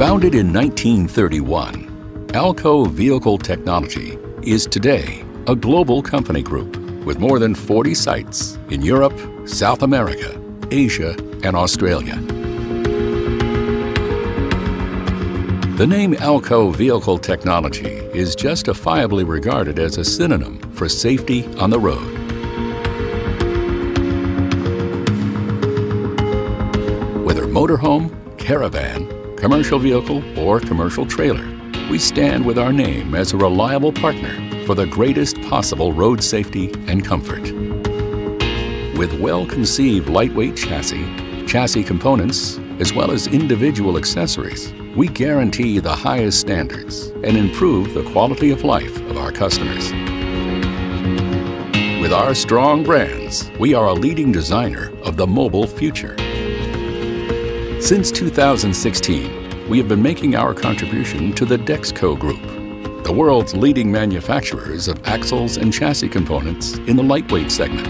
Founded in 1931, AL-KO Vehicle Technology is today a global company group with more than 40 sites in Europe, South America, Asia, and Australia. The name AL-KO Vehicle Technology is justifiably regarded as a synonym for safety on the road. Whether motorhome, caravan, commercial vehicle, or commercial trailer, we stand with our name as a reliable partner for the greatest possible road safety and comfort. With well-conceived lightweight chassis components, as well as individual accessories, we guarantee the highest standards and improve the quality of life of our customers. With our strong brands, we are a leading designer of the mobile future. Since 2016, we have been making our contribution to the DexKo Group, the world's leading manufacturers of axles and chassis components in the lightweight segment.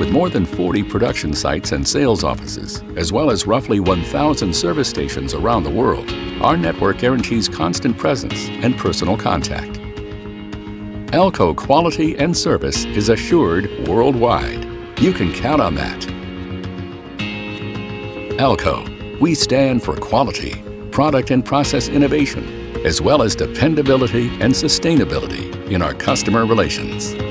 With more than 40 production sites and sales offices, as well as roughly 1,000 service stations around the world, our network guarantees constant presence and personal contact. AL-KO quality and service is assured worldwide. You can count on that. AL-KO, we stand for quality, product and process innovation, as well as dependability and sustainability in our customer relations.